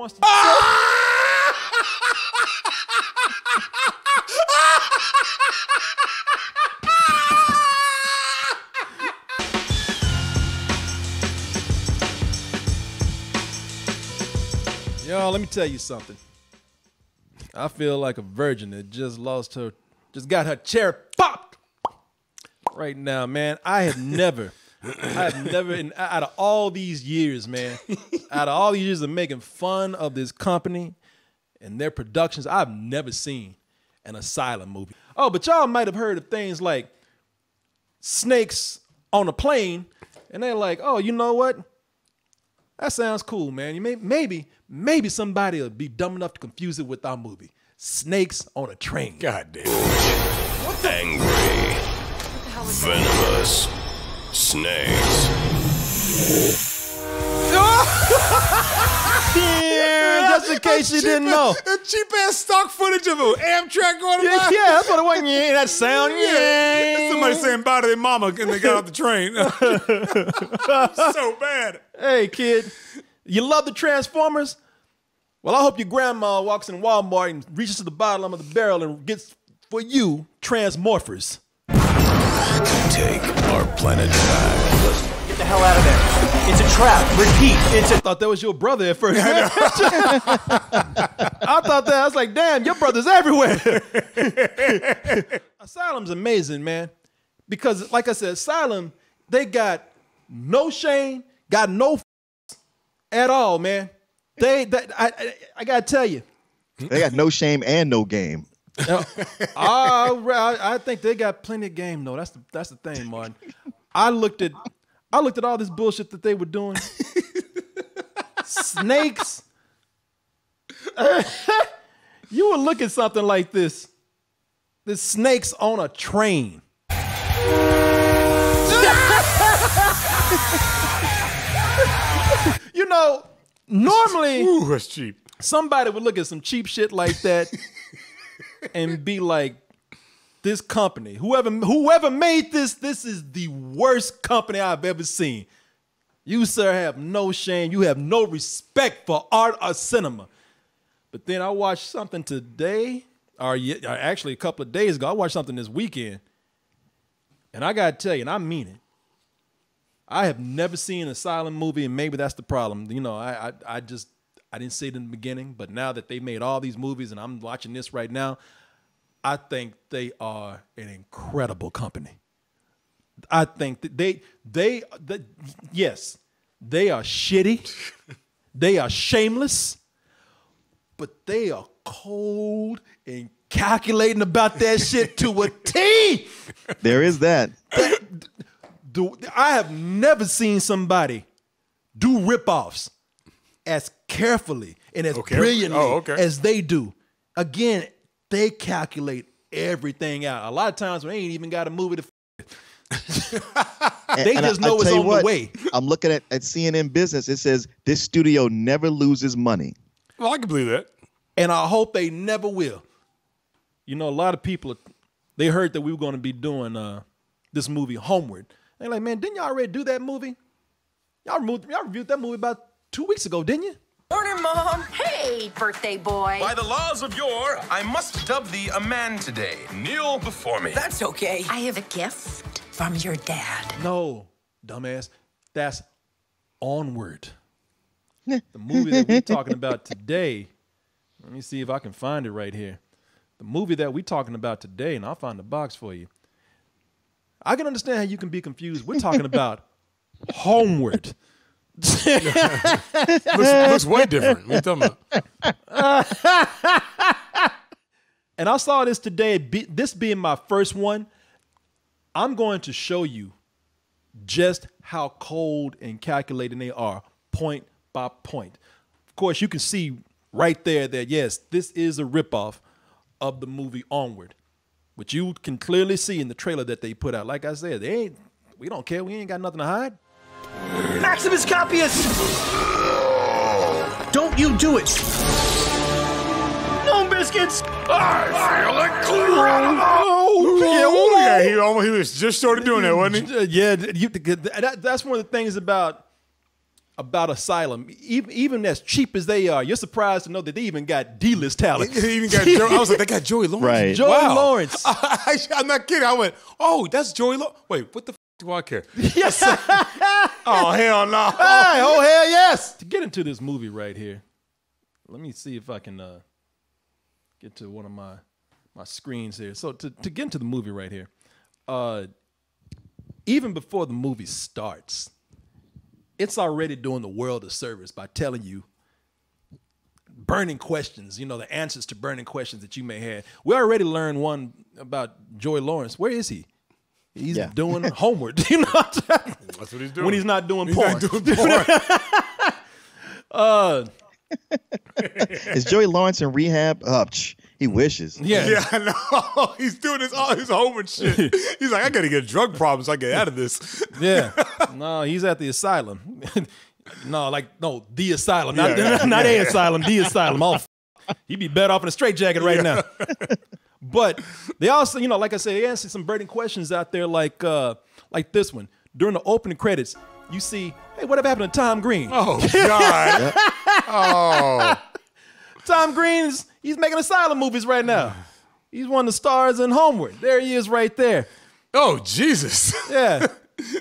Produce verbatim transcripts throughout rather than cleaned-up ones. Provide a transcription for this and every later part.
wants to. Y'all, let me tell you something. I feel like a virgin that just lost her, just got her cherry popped right now, man. I have never, I have never, in, out of all these years, man, out of all these years of making fun of this company and their productions, I've never seen an Asylum movie. Oh, but y'all might have heard of things like Snakes on a Plane, and they're like, oh, you know what? That sounds cool, man. You may, maybe, maybe somebody will be dumb enough to confuse it with our movie, Snakes on a Train. God damn. What the? Angry, what the hell is venomous that? Snakes. Yeah, just in case you didn't know. The cheap ass stock footage of an Amtrak going by. Yeah, that's what it was. Yeah, that sound. Yeah. Somebody saying bye to their mama and they got off the train. So bad. Hey, kid, you love the Transformers? Well, I hope your grandma walks in Walmart and reaches to the bottom of the barrel and gets for you Transmorphers. Take our planet back. Get the hell out of there. It's a trap. Repeat. It's a. I thought that was your brother at first. I, I thought that. I was like, damn, your brother's everywhere. Asylum's amazing, man. Because, like I said, Asylum, they got no shame, got no f at all, man. They, that, I, I, I gotta tell you, they got no shame and no game. uh, I, I think they got plenty of game though. That's the that's the thing, Martin. I looked at I looked at all this bullshit that they were doing. Snakes. You would look at something like this. This Snakes on a Train. You know, normally ooh, that's cheap. Somebody would look at some cheap shit like that. And be like, this company, whoever whoever made this, this is the worst company I've ever seen. You, sir, have no shame. You have no respect for art or cinema. But then I watched something today, or, or actually a couple of days ago. I watched something this weekend. And I got to tell you, and I mean it, I have never seen a silent movie, and maybe that's the problem. You know, I, I, I just... I didn't see it in the beginning, but now that they made all these movies and I'm watching this right now, I think they are an incredible company. I think that they, they, the, yes, they are shitty. They are shameless, but they are cold and calculating about that shit to a T. There is that. I have never seen somebody do ripoffs as carefully and as okay. brilliantly oh, okay. as they do. Again, they calculate everything out. A lot of times we ain't even got a movie to f and, they and just I, know I it's on what, the way. I'm looking at, at C N N Business. It says, this studio never loses money. Well, I can believe that. And I hope they never will. You know, a lot of people, they heard that we were going to be doing uh, this movie, Homeward. They're like, man, didn't y'all already do that movie? Y'all reviewed that movie about two weeks ago, didn't you? Morning, Mom. Hey, birthday boy. By the laws of yore, I must dub thee a man today. Kneel before me. That's okay. I have a gift from your dad. No, dumbass. That's Onward. The movie that we're talking about today. Let me see if I can find it right here. The movie that we're talking about today, and I'll find the box for you. I can understand how you can be confused. We're talking about Homeward. looks, looks way different. What are you talking about? And I saw this today. Be, this being my first one, I'm going to show you just how cold and calculating they are, point by point. Of course, you can see right there that yes, this is a ripoff of the movie Onward, which you can clearly see in the trailer that they put out. Like I said, they ain't. We don't care. We ain't got nothing to hide. Maximus Coppius! Don't you do it! No biscuits! I feel incredible! Oh, yeah, he, almost, he was just sort of doing that, wasn't he? Yeah, you, that, that's one of the things about about Asylum, even, even as cheap as they are, you're surprised to know that they even got D-list talent. They even got Joe, I was like, they got Joey Lawrence. Right. Joey wow. Lawrence. I, I, I'm not kidding. I went, oh, that's Joey Lawrence. Wait, what the f do I care? Yes. Oh, hell no. Hey, oh, hell yes. To get into this movie right here, let me see if I can uh, get to one of my, my screens here. So to, to get into the movie right here, uh, even before the movie starts, it's already doing the world a service by telling you burning questions, you know, the answers to burning questions that you may have. We already learned one about Joey Lawrence. Where is he? He's yeah. doing Homeward. You know what I'm saying? That's what he's doing. When he's not doing he's porn. Not doing porn. uh, Is Joey Lawrence in rehab? Oh, psh, he wishes. Yeah, yeah, I know. He's doing his, all his Homeward shit. He's like, I got to get drug problems so I get out of this. Yeah. No, he's at the asylum. No, like, no, the asylum. Not, yeah, yeah, not yeah, a yeah. asylum, the asylum. Oh, he'd be better off in a straitjacket right yeah. now. But they also, you know, like I said, they answered some burning questions out there, like, uh, like this one. During the opening credits, you see, hey, what happened to Tom Green? Oh, God. Oh. Tom Green's, he's making Asylum movies right now. He's one of the stars in Homeward. There he is right there. Oh, Jesus. Yeah.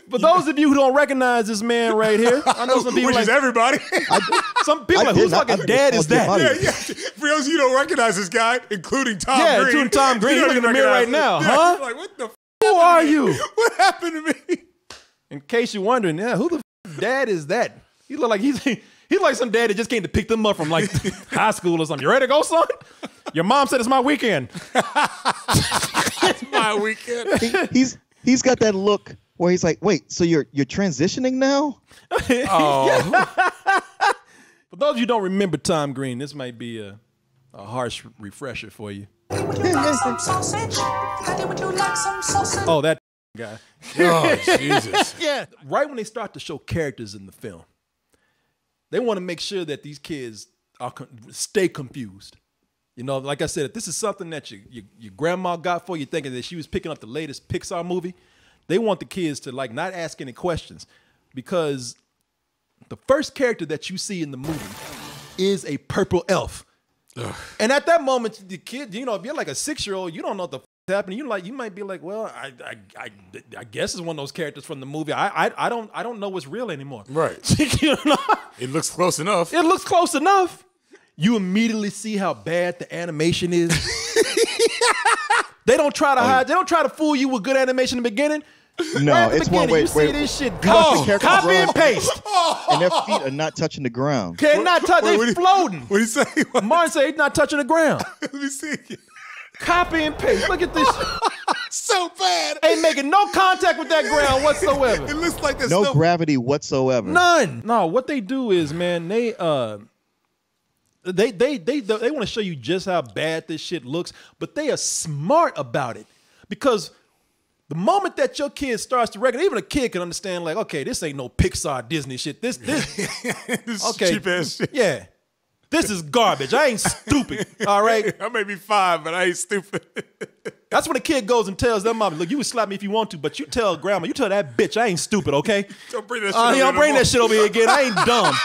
For those of you who don't recognize this man right here, I know some people Which like, is everybody. I, some people like, whose fucking dad is that? Yeah, yeah. For those of you who don't recognize this guy, including Tom yeah, Green. Yeah, including Tom Green. You look in the mirror right him. now, yeah, huh? Like, what the f Who are you? What happened to me? In case you're wondering, yeah, who the f dad is that? He look like he's he's like some dad that just came to pick them up from like high school or something. You ready to go, son? Your mom said it's my weekend. It's my weekend. He, he's he's got that look where he's like, wait, so you're you're transitioning now? Oh. For those of you who don't remember Tom Green, this might be a, a harsh refresher for you. Would you like some sausage? Daddy, would you like some sausage? Oh, that guy. Oh, Jesus. Yeah. Right when they start to show characters in the film, they want to make sure that these kids are con stay confused. You know, like I said, if this is something that you, you, your grandma got for you, thinking that she was picking up the latest Pixar movie, they want the kids to like not ask any questions, because the first character that you see in the movie is a purple elf. Ugh. And at that moment, the kid, you know, if you're like a six-year-old, you don't know what the f is happening. You like, you might be like, well, I, I, I, I guess it's one of those characters from the movie. I, I, I don't, I don't know what's real anymore. Right. You know? It looks close enough. It looks close enough. You immediately see how bad the animation is. They don't try to hide. They don't try to fool you with good animation in the beginning. No, right it's one way. You wait, see this shit oh, copy and paste. And their feet are not touching the ground. They're not touching. They're floating. What do you say? What? Martin said he's not touching the ground. Let me see. Copy and paste. Look at this shit. So bad. Ain't making no contact with that ground whatsoever. It looks like there's no, no gravity whatsoever. None. No, what they do is, man, they uh they they they they, they want to show you just how bad this shit looks, but they are smart about it, because the moment that your kid starts to recognize, even a kid can understand, like, okay, this ain't no Pixar Disney shit. This, this, this okay, is cheap ass shit. Yeah. This is garbage. I ain't stupid. All right. I may be five, but I ain't stupid. That's when a kid goes and tells their mom, look, you would slap me if you want to, but you tell grandma, you tell that bitch, I ain't stupid, okay? Don't bring that shit, uh, over, don't bring that shit over here again. I ain't dumb.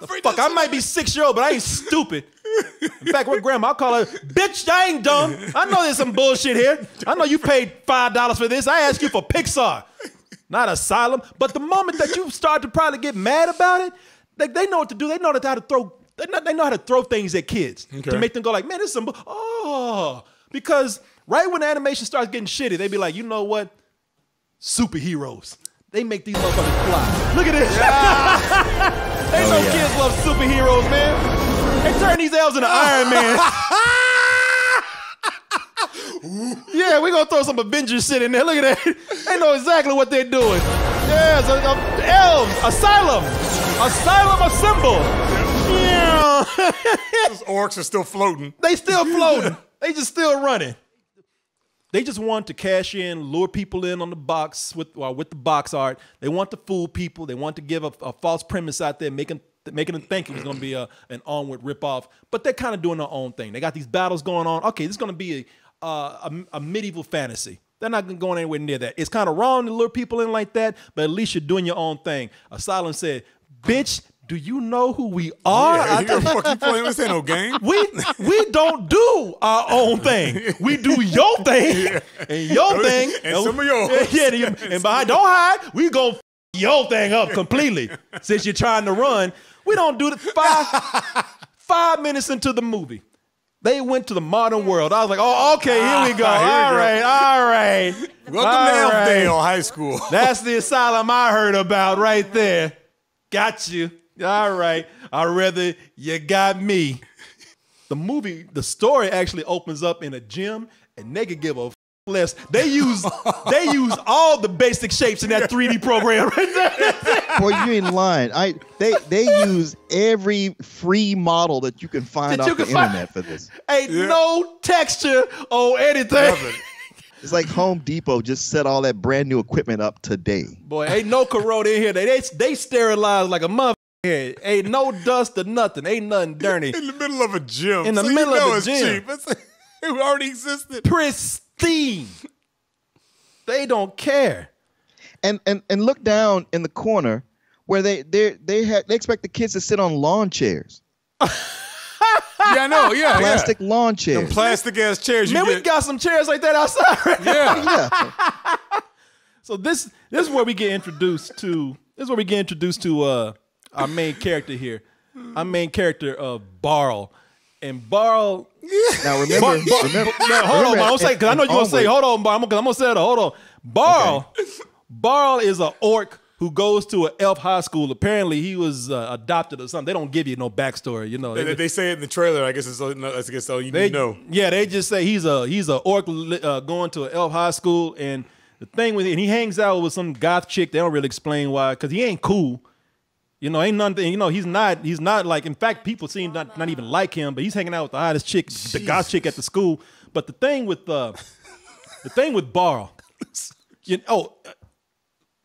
The fuck, I might be six year old, but I ain't stupid. In fact, with grandma, I'll call her, bitch, I ain't dumb. I know there's some bullshit here. I know you paid five dollars for this. I asked you for Pixar, not Asylum. But the moment that you start to probably get mad about it, they, they know what to do. They know how to throw, they know, they know how to throw things at kids okay. to make them go like, man, this is some, oh. Because right when the animation starts getting shitty, they be like, you know what? Superheroes. They make these motherfuckers fly. Look at this. Yeah. they oh, know yeah. kids love superheroes, man. They turn these elves into Iron Man. Yeah, we're going to throw some Avengers shit in there. Look at that. They know exactly what they're doing. Yeah, so, um, elves, Asylum. Asylum assemble. Yeah. Those orcs are still floating. They still floating. They just still running. They just want to cash in, lure people in on the box with, well, with the box art. They want to fool people. They want to give a, a false premise out there, making making them think it was going to be a, an Onward ripoff, but they're kind of doing their own thing. They got these battles going on. Okay, this is going to be a, uh, a, a medieval fantasy. They're not going anywhere near that. It's kind of wrong to lure people in like that, but at least you're doing your own thing. Asylum said, bitch, do you know who we are? Yeah, you're fucking playing. This ain't no game. We, we don't do our own thing. We do your thing yeah. and your thing. And, and some of yours. Yeah, and, and, and by don't hide, we go f your thing up completely. Since you're trying to run, we don't do the five, five minutes into the movie. They went to the modern world. I was like, oh, okay, here we go. Ah, here we all go. Right, all right. Welcome to Lampdale High School. That's the asylum I heard about right there. Got you. All right. I'd rather you got me. The movie, the story actually opens up in a gym, and they could give a f less. They use, they use all the basic shapes in that three D program right there. Boy, you ain't lying. I they they use every free model that you can find off the internet for this. Ain't yeah. no texture or anything. It's like Home Depot just set all that brand new equipment up today. Boy, ain't no corona in here. They they, they sterilized like a mother. Yeah, ain't no dust or nothing. Ain't nothing dirty. In the middle of a gym. In the so middle you know of a gym. Cheap. It's, it already existed. Pristine. They don't care. And and and look down in the corner where they they they had they expect the kids to sit on lawn chairs. Yeah, I know. Yeah, plastic yeah. lawn chairs. Them plastic ass chairs. Man, you we get. got some chairs like that outside. Right? Yeah. yeah. So this this is where we get introduced to. This is where we get introduced to. Uh, Our main character here, our main character of uh, Barl, and Barl. Now remember, Bar, Bar, remember now, hold remember, on, I'm saying because I know you're gonna say, hold on, Barl, because I'm gonna say it. Hold on, Barl. Okay. Barl is an orc who goes to an elf high school. Apparently, he was uh, adopted or something. They don't give you no backstory, you know. They, they, they say it in the trailer. I guess it's all, I guess all you they, need to know. Yeah, they just say he's a he's an orc uh, going to an elf high school, and the thing with and he hangs out with some goth chick. They don't really explain why, because he ain't cool. You know, ain't nothing. You know, he's not. He's not like. In fact, people seem not not even like him. But he's hanging out with the hottest chick, Jesus. the goth chick at the school. But the thing with uh, the thing with Barl, you know, oh,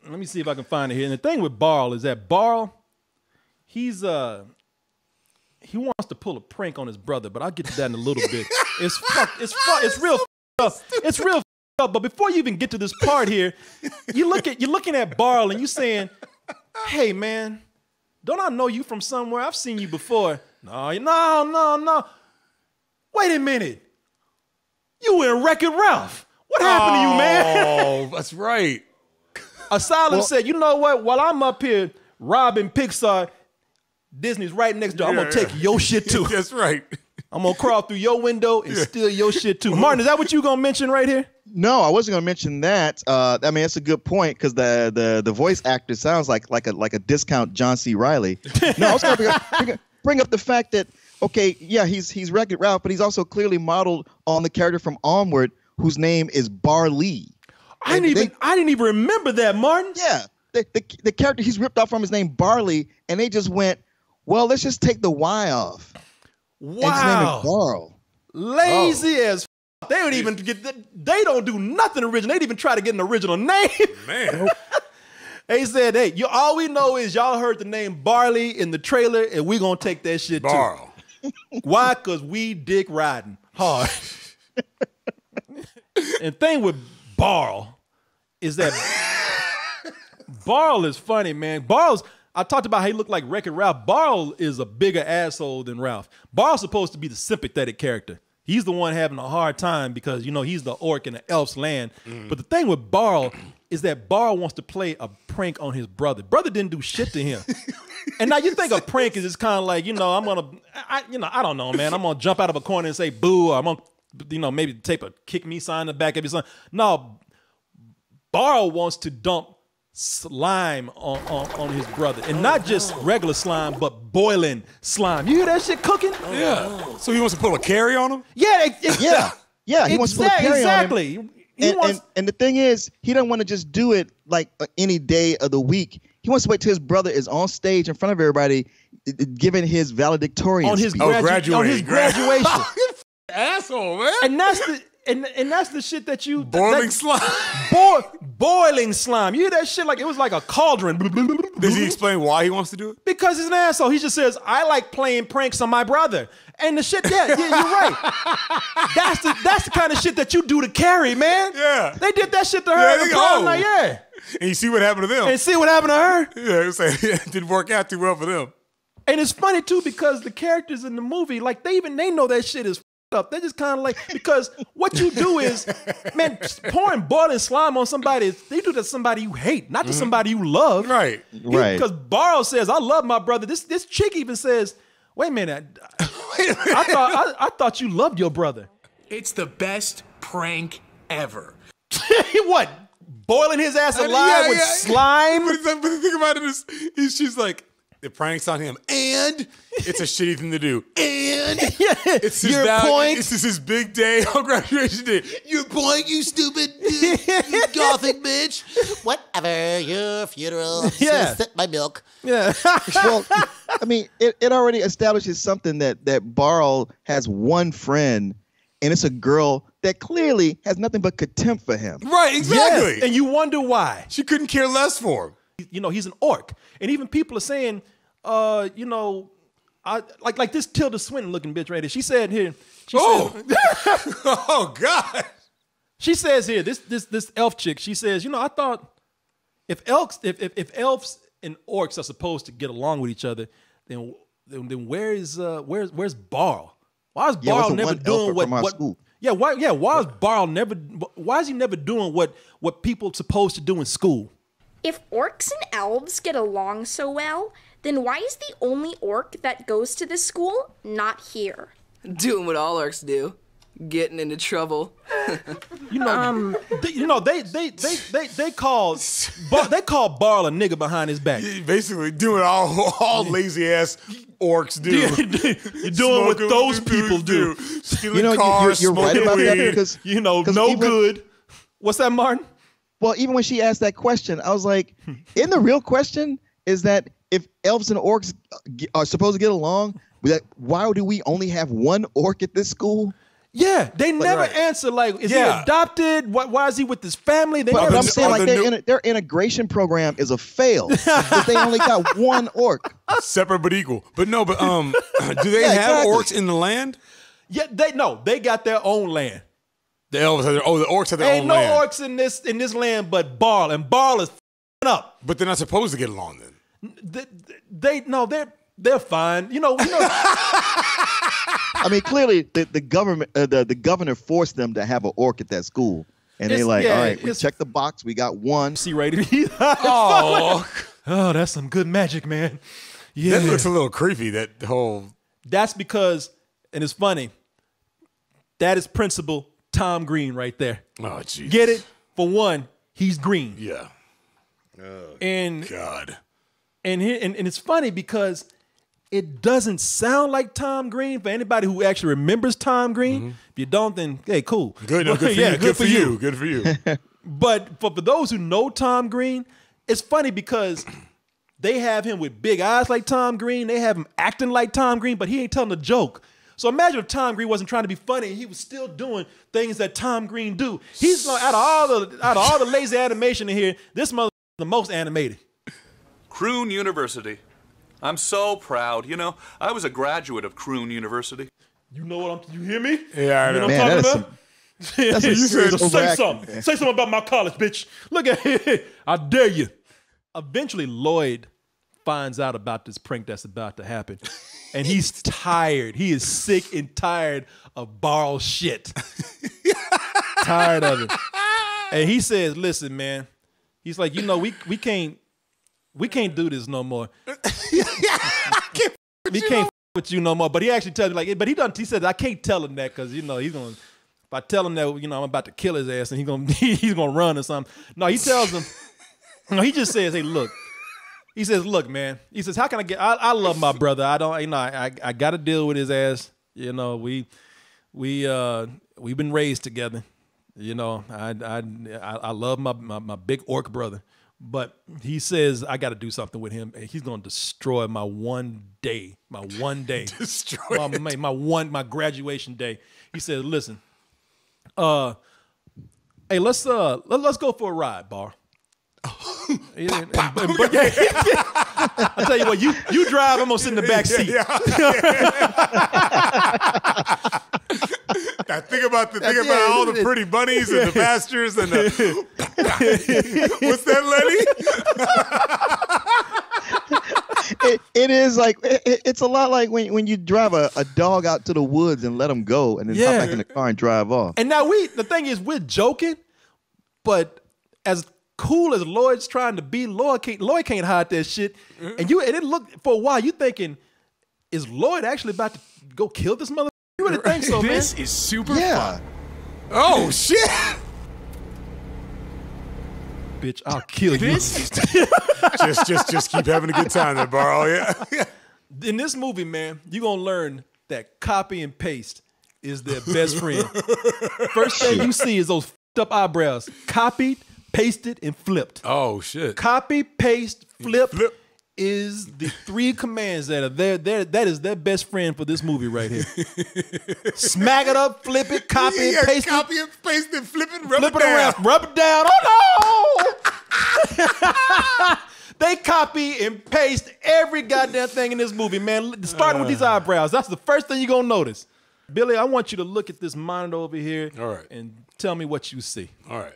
let me see if I can find it here. And the thing with Barl is that Barl, he's uh, he wants to pull a prank on his brother. But I'll get to that in a little bit. It's fucked. It's fucked. It's real up. It's real up. But before you even get to this part here, you look at you're looking at Barl and you're saying, "Hey, man. Don't I know you from somewhere? I've seen you before." No, no, no, no. Wait a minute. You were in Wreck-It Ralph. What happened oh, to you, man? Oh, that's right. Asylum well, said, you know what? While I'm up here robbing Pixar, Disney's right next door. Yeah, I'm going to yeah. take your shit, too. That's right. I'm going to crawl through your window and yeah. steal your shit, too. Martin, is that what you going to mention right here? No, I wasn't gonna mention that. Uh, I mean, that's a good point because the, the the voice actor sounds like like a like a discount John C. Reilly. No, I was gonna bring up, bring, up, bring up the fact that okay, yeah, he's he's Wreck-It Ralph, but he's also clearly modeled on the character from Onward, whose name is Barley. I and didn't they, even I didn't even remember that, Martin. Yeah, the, the the character he's ripped off from is named Barley, and they just went, well, let's just take the Y off. Wow, and his name is Barl. Lazy oh. as. They don't even get. They don't do nothing original. They didn't even try to get an original name. Man, they said, "Hey, you, all we know is y'all heard the name Barley in the trailer, and we gonna take that shit Barl. too." Why? Cause we dick riding hard. And thing with Barl is that Barl is funny, man. Barl's. I talked about how he looked like Wreck-It Ralph. Barl is a bigger asshole than Ralph. Barl's supposed to be the sympathetic character. He's the one having a hard time because, you know, he's the orc in the elf's land. Mm. But the thing with Barl is that Barl wants to play a prank on his brother. Brother didn't do shit to him. And now you think a prank is just kind of like, you know, I'm going to, you know, I don't know, man. I'm going to jump out of a corner and say boo. Or I'm going to, you know, maybe tape a kick me sign in the back of your son. No, Barl wants to dump slime on, on, on his brother. And not just regular slime, but boiling slime. You hear that shit cooking? Oh, yeah. Oh. So he wants to pull a carry on him? Yeah. It, it, yeah. Yeah. He exactly, wants to pull a carry exactly. on him. He and, wants... and, and the thing is, he doesn't want to just do it like uh, any day of the week. He wants to wait till his brother is on stage in front of everybody giving his valedictorian on his, gradu oh, graduate. on his graduation. You asshole, man. And that's the... And and that's the shit that you boiling that, slime, boil, boiling slime. You hear that shit? Like it was like a cauldron. Does he explain why he wants to do it? Because he's an asshole. He just says, I like playing pranks on my brother. And the shit, yeah, yeah you're right. that's, the, that's the kind of shit that you do to Carrie, man. Yeah. They did that shit to her. Yeah, they, oh. like, yeah. And you see what happened to them. And see what happened to her. Yeah, it, was like, it didn't work out too well for them. And it's funny, too, because the characters in the movie, like, they even, they know that shit is up. They're just kind of like, because what you do is, man, pouring boiling slime on somebody, they do that to somebody you hate, not to mm-hmm. somebody you love. Right, he, right. Because Borrow says, I love my brother. This this chick even says, wait a minute, I, I, thought, I, I thought you loved your brother. It's the best prank ever. What? Boiling his ass alive I mean, yeah, with yeah. slime? But, but the thing about it is, is she's like, the prank's on him, and it's a shitty thing to do. And yeah, it's his your value, point. This is his big day on graduation day. Your point, you stupid, you, you gothic bitch. Whatever, your funeral. Yeah, so sip my milk. Yeah. Well, I mean, it, it already establishes something that that Barl has one friend, and it's a girl that clearly has nothing but contempt for him. Right, exactly. Yes. And you wonder why she couldn't care less for him. You know, he's an orc, and even people are saying. Uh, you know, I like like this Tilda Swinton looking bitch right here. She said here. She oh, said, oh God! She says here, this this this elf chick. She says, you know, I thought if elks, if if, if elves and orcs are supposed to get along with each other, then then, then where is uh where's where's Barl? Why is Barl yeah, never doing what what? School? Yeah, why yeah why is Barl never? Why is he never doing what what people are supposed to do in school? If orcs and elves get along so well, then why is the only orc that goes to this school not here? Doing what all orcs do, getting into trouble. you know, um, they, you know they they they they they call Bar, they call Barl a nigga behind his back. Basically, doing all all lazy ass orcs do. You're doing smoking what those people do. do. Stealing you know, cars, you're, you're smoking right about weed. That because, you know, no even, good. What's that, Martin? Well, even when she asked that question, I was like, "Isn't the real question is that?" If elves and orcs are supposed to get along, why do we only have one orc at this school? Yeah, they like, never right. answer. Like, is yeah. he adopted? Why, why is he with his family? They but, but I'm saying, like, the in, their integration program is a fail. But they only got one orc. Separate but equal. But no, but um, do they yeah, have exactly. orcs in the land? Yeah, they no, they got their own land. The elves have their oh, the orcs have their there own no land. Ain't no orcs in this in this land, but Barl, and Barl is f***ing up. But they're not supposed to get along then. They, they no, they're they're fine. You know. You know. I mean, clearly the, the government, uh, the the governor forced them to have an orc at that school, and it's, they like, yeah, all right, we checked the box, we got one C-rated. Oh, oh, that's some good magic, man. Yeah, that looks a little creepy. That whole. That's because, and it's funny. That is Principal Tom Green right there. Oh, jeez. Get it? For one, he's green. Yeah. Oh, and God. And, here, and and it's funny because it doesn't sound like Tom Green for anybody who actually remembers Tom Green. Mm-hmm. If you don't, then hey, cool. Good, no, good for yeah, you. Good, good for you. you. Good for you. But for, for those who know Tom Green, it's funny because they have him with big eyes like Tom Green. They have him acting like Tom Green, but he ain't telling a joke. So imagine if Tom Green wasn't trying to be funny and he was still doing things that Tom Green do. He's like, out of all the out of all the lazy animation in here, this mother the most animated. Croon University. I'm so proud. You know, I was a graduate of Croon University. You know what I'm, you hear me? Yeah, I know. You know man, what I'm talking about? Some, you said, say something. Man. Say something about my college, bitch. Look at it. I dare you. Eventually, Lloyd finds out about this prank that's about to happen. And he's tired. He is sick and tired of Barl shit. Tired of it. And he says, listen, man. He's like, you know, we, we can't, We can't do this no more. can't we can't f with you no more. But he actually tells me like, but he doesn't. He said I can't tell him that because you know he's gonna. If I tell him that, you know I'm about to kill his ass and he's gonna he's gonna run or something. No, he tells him. No, he just says, hey, look. He says, look, man. He says, how can I get? I, I love my brother. I don't. You know, I I, I got to deal with his ass. You know, we we uh we've been raised together. You know, I I I love my my, my big orc brother. But he says, I got to do something with him. And he's going to destroy my one day, my one day, destroy my, my, my one, my graduation day. He said, listen, uh, Hey, let's uh, let, let's go for a ride, Bar. I'll tell you what, you you drive, I'm gonna sit in the back seat. Yeah, yeah. Now think about the think about yeah, all the it. pretty bunnies and the pastures and the what's that, Lenny? it, it is like it, it's a lot like when when you drive a, a dog out to the woods and let them go and then yeah. hop back in the car and drive off. And now we the thing is we're joking, but as cool as Lloyd's trying to be, Lloyd can't, Lloyd can't hide that shit. Mm-hmm. And you and it looked for a while, you thinking, is Lloyd actually about to go kill this motherfucker? You wouldn't think so, man. This is super yeah. fun. Oh shit! Bitch, I'll kill you. just just just keep having a good time there, Barrow. Yeah. In this movie, man, you're gonna learn that copy and paste is their best friend. First thing you see is those fucked up eyebrows. Copied, pasted, and flipped. Oh shit! Copy, paste, flip, flip is the three commands that are there. There, that is their best friend for this movie right here. Smack it up, flip it, copy, yeah, and paste copy it, copy and paste it, flip it, rub flip it, it around, rub it down. Oh no! They copy and paste every goddamn thing in this movie, man. Starting uh. with these eyebrows, that's the first thing you're gonna notice. Billy, I want you to look at this monitor over here. All right. And tell me what you see. All right.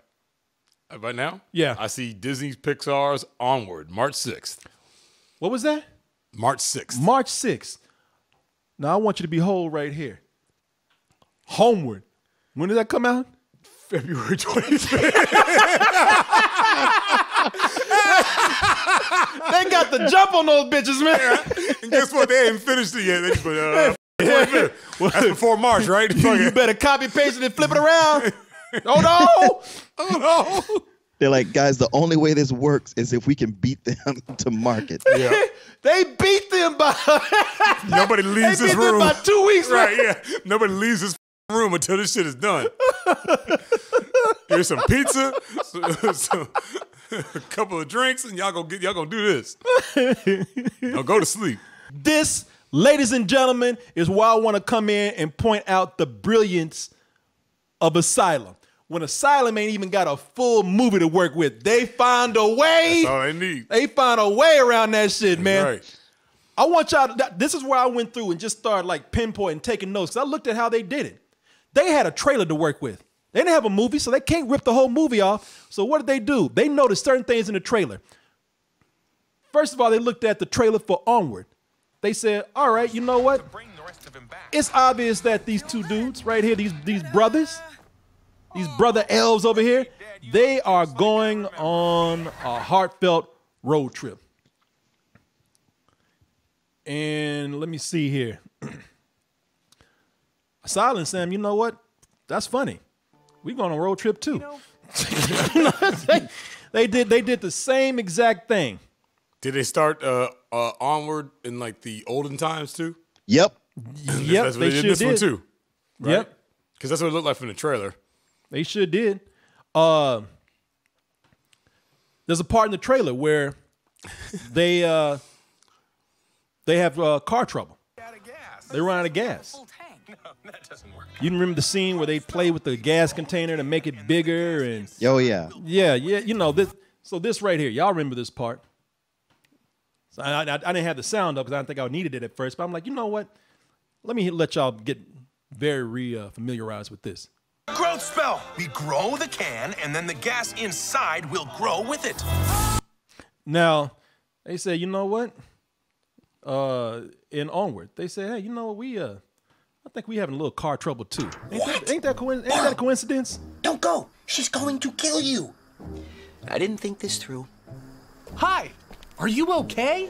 Right now? Yeah. I see Disney's Pixar's Onward, March sixth. What was that? March sixth. March sixth. Now I want you to behold right here. Homeward. When did that come out? February twenty-fifth. They got the jump on those bitches, man. Yeah. And guess what? They ain't finished it yet. They just put, uh, that's before March, right? You better copy, paste it, and flip it around. Oh no! Oh no! They're like, guys, the only way this works is if we can beat them to market. Yeah. They beat them by nobody leaves this room by two weeks, right? Right? Yeah, nobody leaves this room until this shit is done. Here's some pizza, some, some, a couple of drinks, and y'all gonna get y'all gonna do this. Now go to sleep. This, ladies and gentlemen, is why I want to come in and point out the brilliance of Asylum. When Asylum ain't even got a full movie to work with, they find a way. That's all they need. They find a way around that shit, man. Right. I want y'all to, this is where I went through and just started like pinpointing, taking notes. I looked at how they did it. They had a trailer to work with. They didn't have a movie, so they can't rip the whole movie off. So what did they do? They noticed certain things in the trailer. First of all, they looked at the trailer for Onward. They said, all right, you know what? It's obvious that these two dudes right here, these these brothers, these brother elves over here, they are going on a heartfelt road trip. And let me see here. Silent Sam, you know what? That's funny. We're going on a road trip too. they, they did they did the same exact thing. Did they start uh, uh, Onward in like the olden times too? Yep. Yep, that's what they, they did sure this did. One too. Right? Yep, because that's what it looked like from the trailer. They sure did. Uh, there's a part in the trailer where they uh, they have uh, car trouble. They run out of gas. No, that doesn't work. You remember the scene where they play with the gas container to make it bigger and oh yeah, yeah, yeah. You know this. So this right here, y'all remember this part? So I, I, I didn't have the sound up because I didn't think I needed it at first. But I'm like, you know what? Let me let y'all get very re, uh, familiarized with this. Growth spell. We grow the can, and then the gas inside will grow with it. Now, they say, you know what? Uh, in Onward, they say, hey, you know what? We, uh, I think we having a little car trouble too. Ain't what? That, ain't that, coinc ain't that a coincidence? Don't go. She's going to kill you. I didn't think this through. Hi. Are you okay?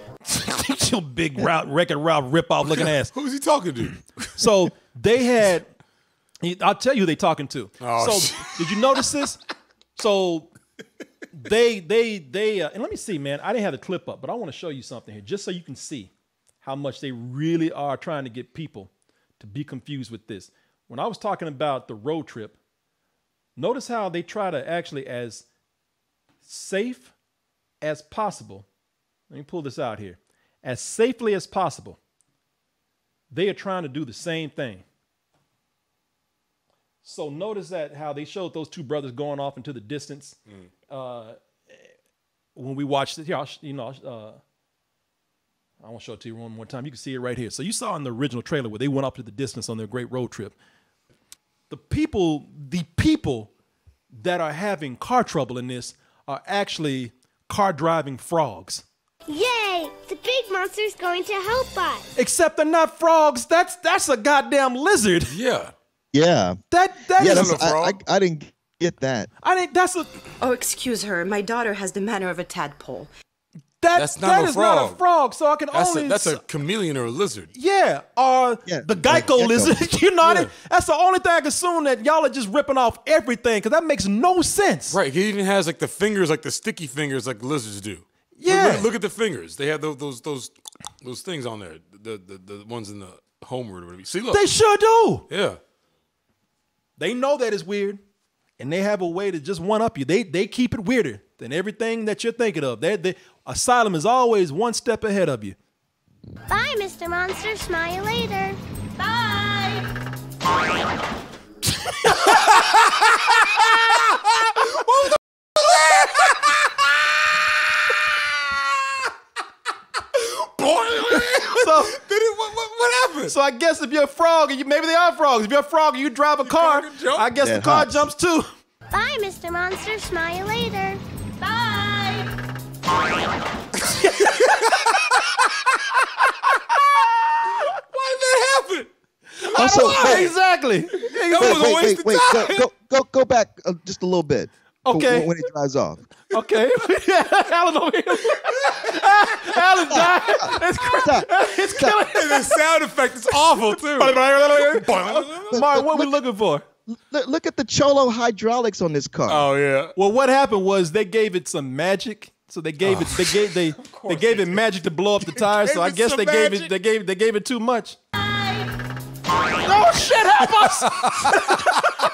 Your big Wreck-It Ralph ripoff looking ass. Who's he talking to? So they had, I'll tell you who they talking to. Oh, so shit. Did you notice this? So they, they, they, uh, and let me see, man. I didn't have the clip up, but I want to show you something here just so you can see how much they really are trying to get people to be confused with this. When I was talking about the road trip, notice how they try to actually as safe as possible. Let me pull this out here. As safely as possible, they are trying to do the same thing. So notice that how they showed those two brothers going off into the distance. Mm. Uh, when we watched it, here, I'll, you know, uh, I want to show it to you one more time. You can see it right here. So you saw in the original trailer where they went off to the distance on their great road trip. The people, the people that are having car trouble in this are actually car driving frogs. Yay! The big monster's going to help us. Except they're not frogs. That's that's a goddamn lizard. Yeah. Yeah. That that yeah, is a frog. I, I, I didn't get that. I didn't. That's a. Oh, excuse her. My daughter has the manner of a tadpole. That, that's not that a is frog. Not a frog, so I can that's only... A, that's a chameleon or a lizard. Yeah, or yeah, the Geico, Geico lizard. You know, yeah. that, that's the only thing I can assume that y'all are just ripping off everything, because that makes no sense. Right, he even has like the fingers, like the sticky fingers like lizards do. Yeah. Look, look, look at the fingers. They have those those those, those things on there, the, the, the ones in the Homeward or whatever. See, look. They sure do. Yeah. They know that it's weird, and they have a way to just one-up you. They, they keep it weirder than everything that you're thinking of. They're, they... Asylum is always one step ahead of you. Bye, Mister Monster. Smile later. Bye. What the so, Did it, what, what, what happened? So I guess if you're a frog, and you, maybe they are frogs. If you're a frog and you drive a you car, I guess that the car hops. jumps too. Bye, Mister Monster. Smile later. Bye. Why did that happen? Also, wait, exactly. Wait, that was wait, a waste wait, of wait. Time. Go, go, go back uh, just a little bit. Okay. When, when it drives off. Okay. Alan over here. Alan died. It's crazy. It's killing. And the sound effect is awful too. Mark, what are we looking for? Look, look at the Cholo hydraulics on this car. Oh yeah. Well, what happened was they gave it some magic. So they gave oh. it, they gave they, they gave they it did. magic to blow up the tires. So I guess they magic. gave it, they gave they gave it too much. Oh shit! Help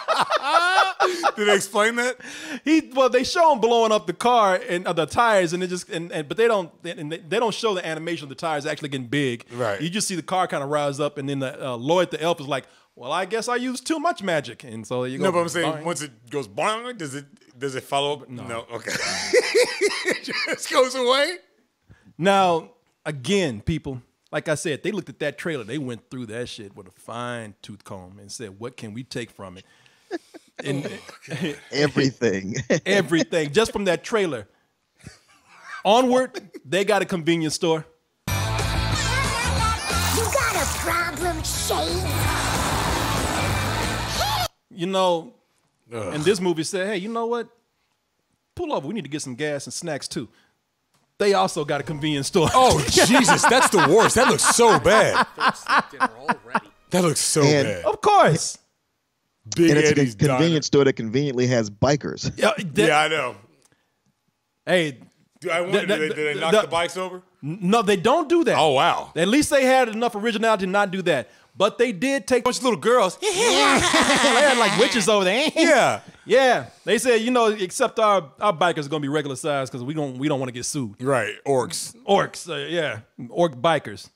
us! Did they explain that? He well, they show him blowing up the car and uh, the tires, and it just and, and but they don't and they, they don't show the animation of the tires actually getting big. Right. You just see the car kind of rise up, and then the, uh, Lloyd the elf is like, "Well, I guess I used too much magic," and so you go. No, but I'm saying boing. Once it goes bang, does it? Does it follow up? No. no. Okay. It just goes away? Now, again, people, like I said, they looked at that trailer. They went through that shit with a fine tooth comb and said, what can we take from it? And, oh, everything. Everything. Just from that trailer. Onward, they got a convenience store. You got a problem, Shane? You know... Ugh. And this movie said, hey, you know what? Pull over. We need to get some gas and snacks, too. They also got a convenience store. Oh, Jesus. That's the worst. That looks so bad. That looks so and, bad. Of course. Big and it's Eddie's a convenience daughter. store that conveniently has bikers. Yeah, that, yeah I know. Hey. Do, I wonder, the, the, do, they, do they knock the, the bikes over? No, they don't do that. Oh, wow. At least they had enough originality to not do that. But they did take a bunch of little girls. They had like witches over there. Yeah. Yeah. They said, you know, except our, our bikers are going to be regular size because we don't, we don't want to get sued. Right. Orcs. Orcs. Uh, yeah. Orc bikers.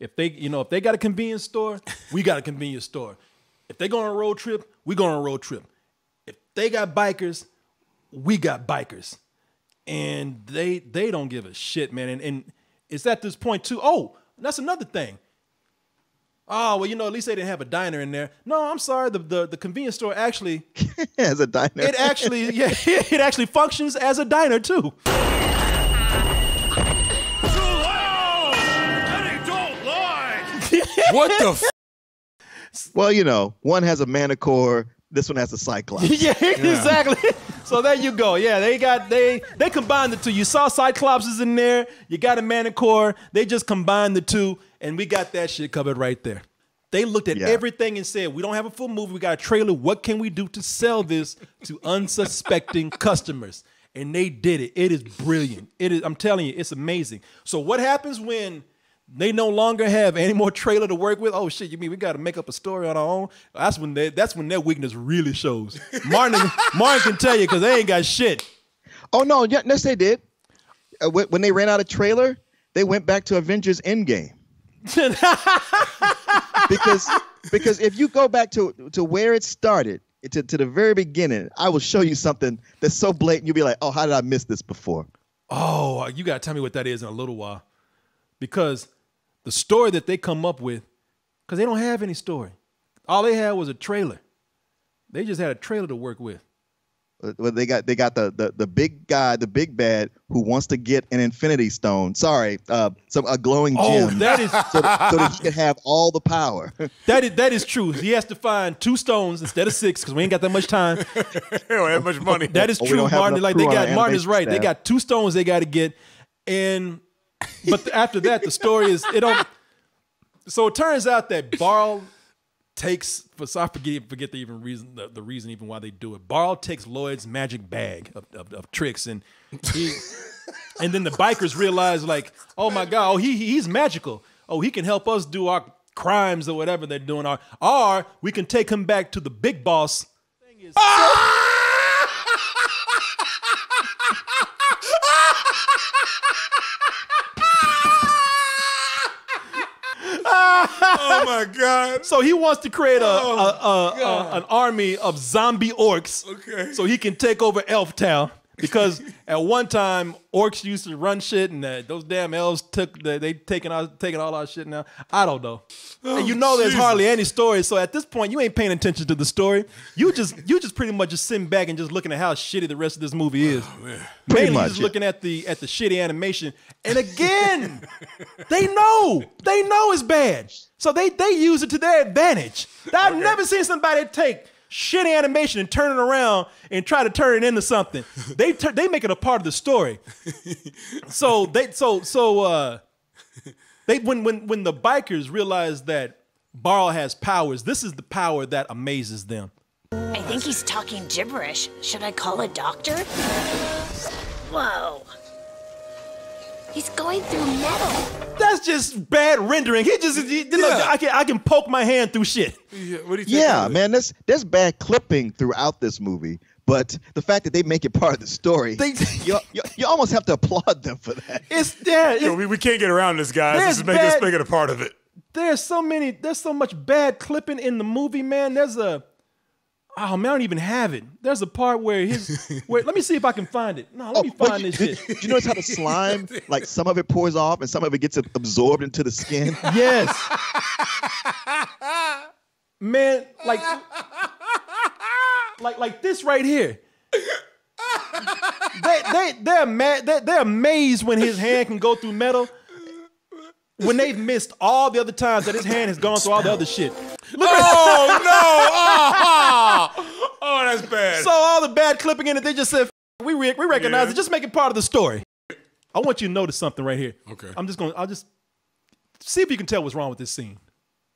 If they, you know, if they got a convenience store, we got a convenience store. If they go on a road trip, we go on a road trip. If they got bikers, we got bikers. And they, they don't give a shit, man. And, and it's at this point too. Oh, that's another thing. Oh, well, you know, at least they didn't have a diner in there. No, I'm sorry. The the, the convenience store actually has a diner. It actually, yeah, it actually functions as a diner too. Too loud! Eddie, don't lie! What the f? Well, you know, one has a manticore, this one has a cyclops. Yeah, yeah, exactly. So there you go. Yeah, they got they they combined the two. You saw cyclopses in there, you got a manticore, they just combined the two. And we got that shit covered right there. They looked at yeah. everything and said, we don't have a full movie. We got a trailer. What can we do to sell this to unsuspecting customers? And they did it. It is brilliant. It is. I'm telling you, it's amazing. So what happens when they no longer have any more trailer to work with? Oh, shit, you mean we got to make up a story on our own? That's when they, that's when their weakness really shows. Martin, Martin can tell you because they ain't got shit. Oh, no. Yes, they did. Uh, when they ran out of trailer, they went back to Avengers Endgame. because Because if you go back to to where it started, to, to the very beginning, I will show you something that's so blatant, you'll be like, oh, how did I miss this before? Oh, you got to tell me what that is in a little while. Because the story that they come up with, because they don't have any story. All they had was a trailer. They just had a trailer to work with. Well, they got they got the, the the big guy, the big bad who wants to get an infinity stone. Sorry, uh, some a glowing oh, gem. Oh, that is so that, so that he can have all the power. That is that is true. He has to find two stones instead of six because we ain't got that much time. We don't have much money. That is true, Martin. Like they got Martin is right. Staff. They got two stones they got to get, and but after that the story is it don't. So it turns out that Barl. Takes for so I forget forget the even reason the, the reason even why they do it. Barl takes Lloyd's magic bag of, of, of tricks and he and then the bikers realize like, oh my god, oh he he's magical. Oh, he can help us do our crimes or whatever they're doing. Our or we can take him back to the big boss. Ah! Oh my god! So he wants to create a, oh a, a, a an army of zombie orcs, okay. So he can take over Elf Town because at one time orcs used to run shit, and uh, those damn elves took the, they taking our taking all our shit now. I don't know. Oh, and you know, Jesus. There's hardly any story, so at this point you ain't paying attention to the story. You just you just pretty much just sitting back and just looking at how shitty the rest of this movie is. Oh, man. Mainly much, just yeah. looking at the at the shitty animation. And again, they know they know it's bad. So they, they use it to their advantage. I've okay. never seen somebody take shitty animation and turn it around and try to turn it into something. They they make it a part of the story. So they so so uh, they when when when the bikers realize that Barl has powers, this is the power that amazes them. I think he's talking gibberish. Should I call a doctor? Whoa. He's going through metal. That's just bad rendering. He just, he, yeah. look, I can, I can poke my hand through shit. Yeah, what do you think yeah man, that's that's bad clipping throughout this movie. But the fact that they make it part of the story, they, you, you, you almost have to applaud them for that. It's yeah, it's, Yo, we, we can't get around this, guys. Let's make, let's make it a part of it. There's so many. There's so much bad clipping in the movie, man. There's a. Oh man, I don't even have it. There's a part where his. Where, let me see if I can find it. No, let oh, me find you, this shit. Did you notice how the slime, like some of it pours off and some of it gets absorbed into the skin? Yes. Man, like, like, like this right here. They, they, they're mad. They're, they're amazed when his hand can go through metal. When they've missed all the other times that his hand has gone through all the other shit. Look oh at no! Oh, oh. oh, that's bad. So all the bad clipping in it, they just said, "We re we recognize yeah. it. Just make it part of the story." I want you to notice something right here. Okay. I'm just gonna. I'll just see if you can tell what's wrong with this scene.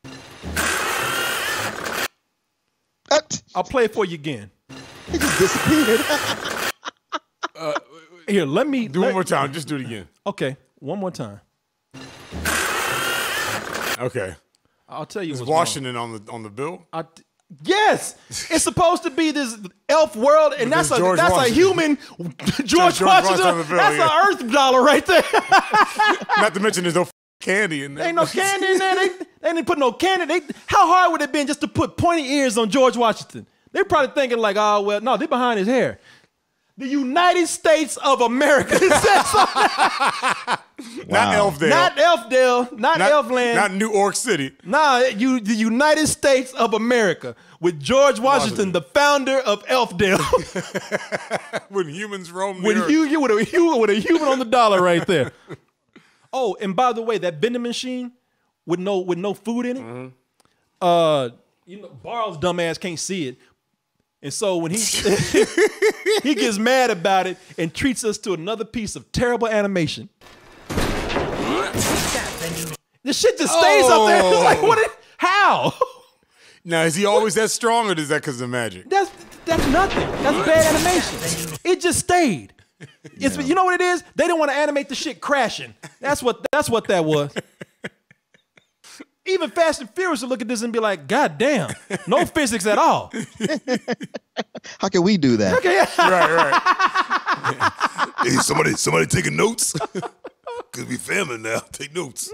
Uh, I'll play it for you again. It just disappeared. uh, here, let me do let, one more time. Just do it again. Okay, one more time. Okay, I'll tell you. Is Washington wrong. on the on the bill? I, yes, it's supposed to be this elf world, and that's a George that's Washington. a human George, George Washington. On the bill, that's yeah. an Earth dollar right there. Not to mention there's no candy in there. Ain't no candy in there. They, they didn't put no candy. They, how hard would it have been just to put pointy ears on George Washington? They're probably thinking like, oh well, no, they're behind his hair. The United States of America. It says so. Wow. Not Elfdale. Not Elfdale. Not, not Elfland. Not New York City. Nah, you, the United States of America with George Washington, Washington. the founder of Elfdale. When humans roam the earth. You, you, with, a, with a human on the dollar right there. Oh, and by the way, that vending machine with no with no food in it. Mm-hmm. uh, you know, Barl's dumbass can't see it. And so when he he gets mad about it and treats us to another piece of terrible animation. The shit just stays oh. up there. It's like what? Is, how? Now is he always what? that strong, or is that because of magic? That's that's nothing. That's bad animation. It just stayed. It's yeah. you know what it is? They didn't want to animate the shit crashing. That's what that's what that was. Even Fast and Furious will look at this and be like, God damn, no physics at all. How can we do that? Okay. Right, right. Hey, somebody, somebody taking notes? Because we family now, take notes.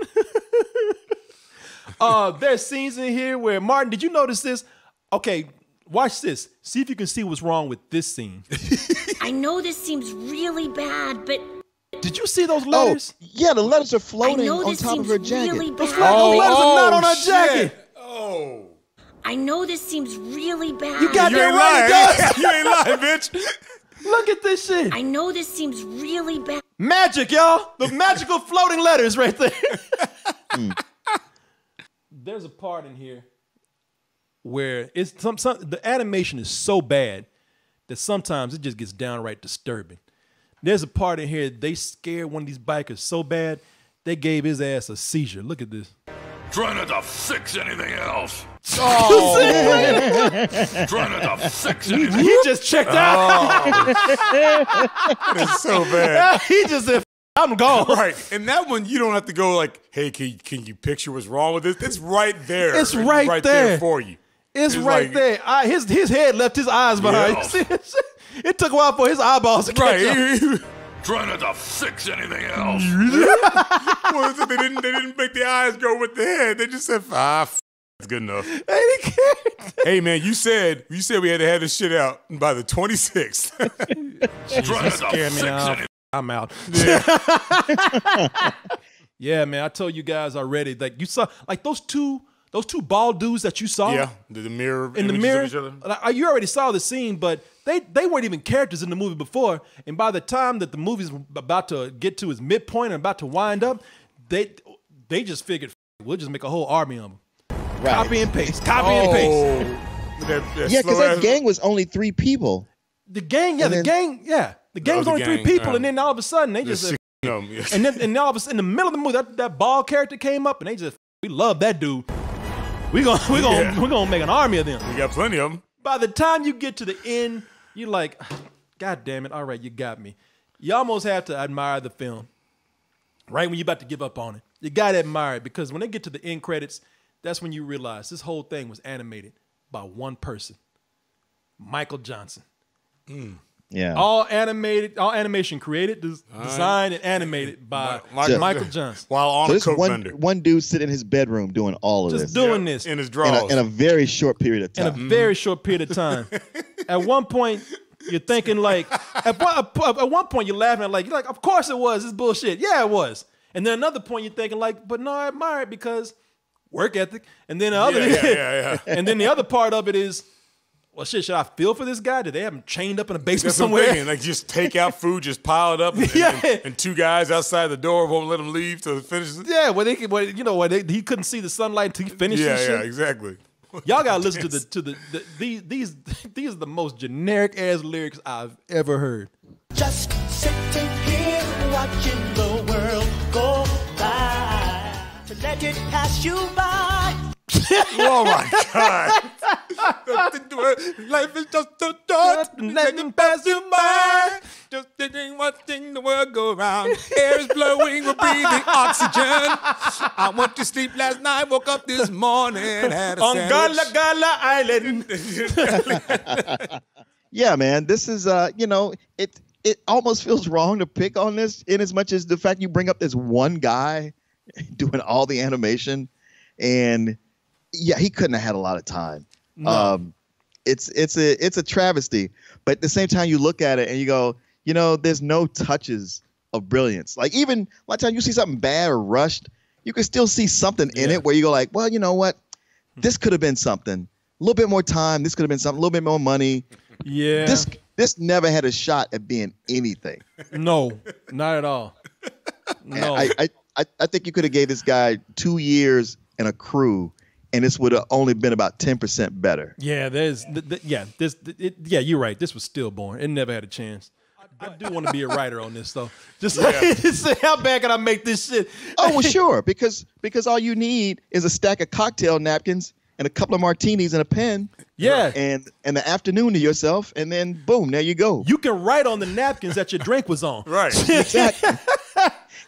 Uh, there's scenes in here where, Martin, did you notice this? Okay, watch this. See if you can see what's wrong with this scene. I know this seems really bad, but... Did you see those letters? Oh, yeah, the letters are floating on top of her jacket. Really those letters, oh, those letters oh, are not on her shit. jacket. Oh. I know this seems really bad. You got that right. You ain't lying, bitch. Look at this shit. I know this seems really bad. Magic, y'all. The magical floating letters right there. mm. There's a part in here where it's some, some the animation is so bad that sometimes it just gets downright disturbing. There's a part in here, they scared one of these bikers so bad, they gave his ass a seizure. Look at this. Trying to fix anything else. Oh. Trying to fix anything. He just checked out. Oh. That's so bad. He just said, I'm gone. Right. And that one, you don't have to go like, hey, can you, can you picture what's wrong with this? It's right there. It's right, right there. there for you. It's, it's right like, there. I, his, his head left his eyes behind. Yeah. You see? It took a while for his eyeballs to catch up. Trying not to fix anything else. Well, they didn't. They didn't make the eyes go with the head. They just said, "Ah, f that's good enough." They didn't care. Hey, man, you said you said we had to have this shit out by the twenty sixth. I'm out. Yeah. Yeah, man. I told you guys already. Like you saw, like those two. Those two bald dudes that you saw, yeah, the, the mirror in the mirror. Of each other. You already saw the scene, but they they weren't even characters in the movie before. And by the time that the movie's about to get to its midpoint and about to wind up, they they just figured we'll just make a whole army of them. Right. Copy and paste. Copy oh. and paste. that, that yeah, because that gang was only three people. The gang, yeah, and the then, gang, yeah, the gang was only gang, three people, um, and then all of a sudden they just uh, them, yes. and then and all of a sudden in the middle of the movie that that bald character came up and they just we love that dude. We're going we gonna, yeah. we gonna make an army of them. We got plenty of them. By the time you get to the end, you're like, God damn it, all right, you got me. You almost have to admire the film, right when you're about to give up on it. You got to admire it because when they get to the end credits, that's when you realize this whole thing was animated by one person, Michael Johnson. Mm. Yeah. All animated, all animation created, des uh, designed, and animated by Michael, Michael Johnson. While on so a coat one, vendor. One dude sitting in his bedroom doing all of Just this. Just doing yeah. this. In his drawers. In a, in a very short period of time. In a mm. very short period of time. At one point, you're thinking like, at one, at one point you're laughing at like, you're like, of course it was, it's bullshit. Yeah, it was. And then another point you're thinking like, but no, I admire it because work ethic. And then the other, yeah, yeah, yeah, yeah. and then the other part of it is, well, shit, should I feel for this guy? Did they have him chained up in a basement That's somewhere? Thing. Like, just take out food, just piled up, and, yeah. and, and two guys outside the door won't let him leave till it finishes. Yeah, well, they, well, you know, well, they, he couldn't see the sunlight until he finished. Yeah, yeah, shit. exactly. Y'all gotta listen to the to the, the these these these are the most generic ass lyrics I've ever heard. Just sitting here watching the world go by to let it pass you by. Oh my God! Life is just a thought, letting pass you by. Just sitting, watching the world go round. Air is blowing, we're breathing oxygen. I went to sleep last night, woke up this morning, had a on Gullah Gullah Island. Yeah, man, this is uh, you know, it it almost feels wrong to pick on this, in as much as the fact you bring up this one guy doing all the animation, and yeah, he couldn't have had a lot of time. No. Um, it's it's a it's a travesty. But at the same time, you look at it and you go, you know, there's no touches of brilliance. Like even a lot of times you see something bad or rushed, you can still see something yeah. in it where you go like, well, you know what, this could have been something. A little bit more time. This could have been something. A little bit more money. Yeah. This this never had a shot at being anything. No, not at all. No. I, I I I think you could have gave this guy two years and a crew, and this would have only been about ten percent better. Yeah, there's, th th yeah, this, th it, yeah, you're right. This was stillborn. It never had a chance. I, I do want to be a writer on this, though. Just yeah. like, say, how bad can I make this shit? Oh, well, sure, because because all you need is a stack of cocktail napkins and a couple of martinis and a pen. Yeah, and and the afternoon to yourself, and then boom, there you go. You can write on the napkins that your drink was on. Right, exactly.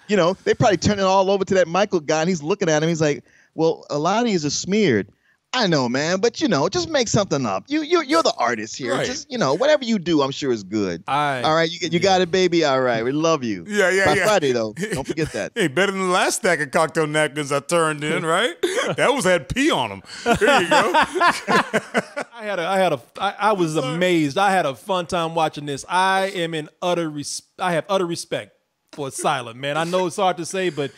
You know, they probably turn it all over to that Michael guy, and he's looking at him. He's like, well, a lot of these are smeared. I know, man, but you know, just make something up. You you you're the artist here. Right. Just you know, whatever you do, I'm sure is good. I, all right, you you yeah. got it, baby. All right, we love you. Yeah, yeah, By yeah. Friday though, don't forget that. Hey, better than the last stack of cocktail napkins I turned in, right? That was had pee on them. There you go. I had a I had a I, I was Sorry. amazed. I had a fun time watching this. I am in utter res I have utter respect for Asylum, man. I know it's hard to say, but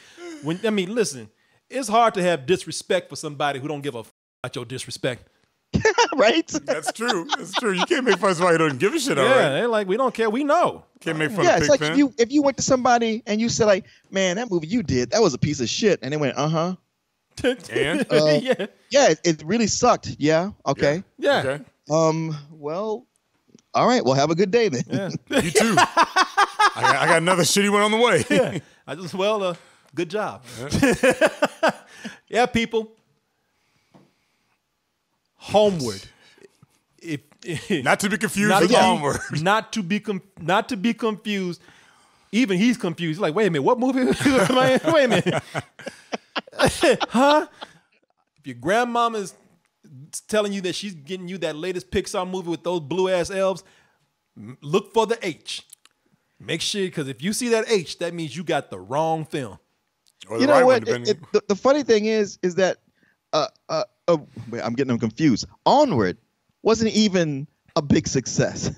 when I mean, listen, it's hard to have disrespect for somebody who don't give a f about your disrespect. Right? That's true. That's true. You can't make fun of somebody who doesn't give a shit. Yeah, all right. They're like, we don't care. We know. Can't make fun yeah, of it's like if you, if you went to somebody and you said like, man, that movie you did, that was a piece of shit. And they went, uh-huh. And? Uh, yeah. Yeah, it, it really sucked. Yeah, okay. Yeah. yeah. Okay. Um, well, all right. Well, have a good day then. Yeah. You too. I, got, I got another shitty one on the way. Yeah. I just, well, uh, good job. Yeah, yeah people. Homeward, if, if, not to be confused with Onward. Not to be com not to be confused. Even he's confused. He's like, wait a minute, what movie? Wait a minute, huh? If your grandmama is telling you that she's getting you that latest Pixar movie with those blue ass elves, look for the H. Make sure, because if you see that H, that means you got the wrong film. Or the you know right what? One, it, it, the, the funny thing is, is that. Uh, uh, Oh, wait, I'm getting them confused. Onward wasn't even a big success.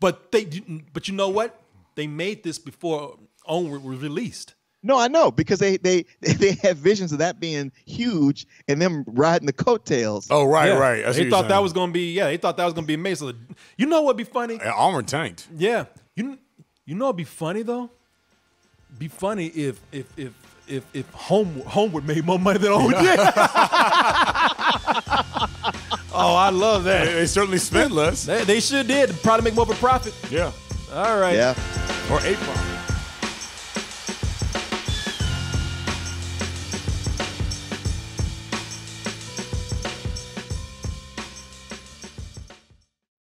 But they, but you know what? They made this before Onward was released. No, I know, because they they they had visions of that being huge and them riding the coattails. Oh, right, yeah. right. They thought that was gonna be yeah. They thought that was gonna be amazing. So, you know what'd be funny? Uh, Onward tanked. Yeah. You you know what'd be funny though? Be funny if if if. If if Homeward, Homeward made more money than Onward did. Oh, I love that. They, they certainly spent less. They, they sure did. Probably make more of a profit. Yeah. All right. Yeah. Or eight profit.